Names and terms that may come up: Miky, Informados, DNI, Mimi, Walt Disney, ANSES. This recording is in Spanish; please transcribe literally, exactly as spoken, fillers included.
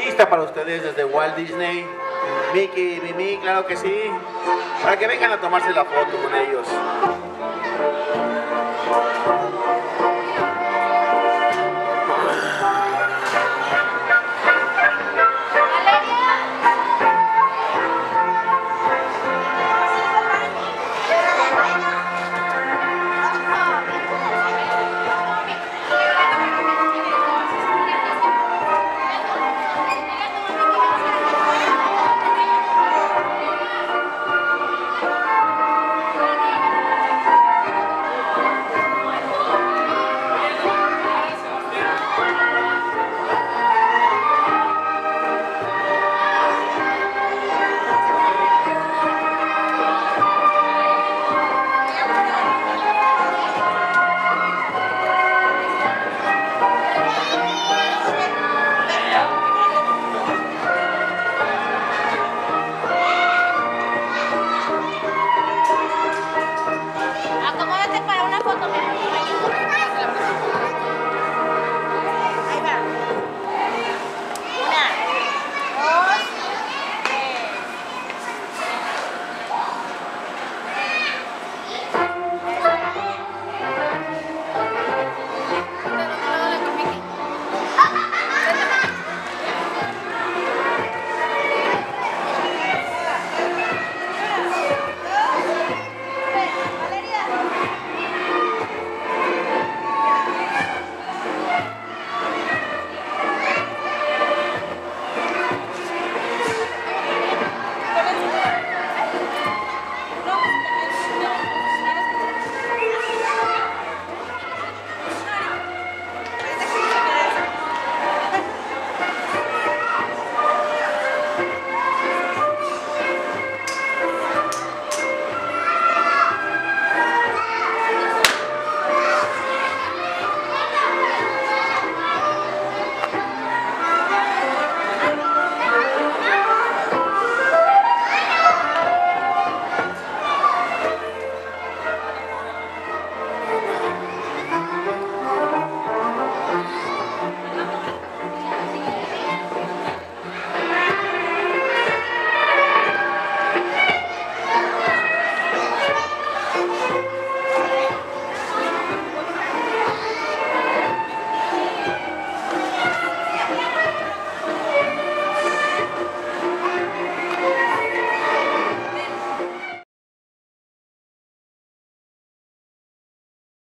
botellita para ustedes desde Walt Disney. Miky, Mimi, claro que sí. Para que vengan a tomarse la foto con ellos.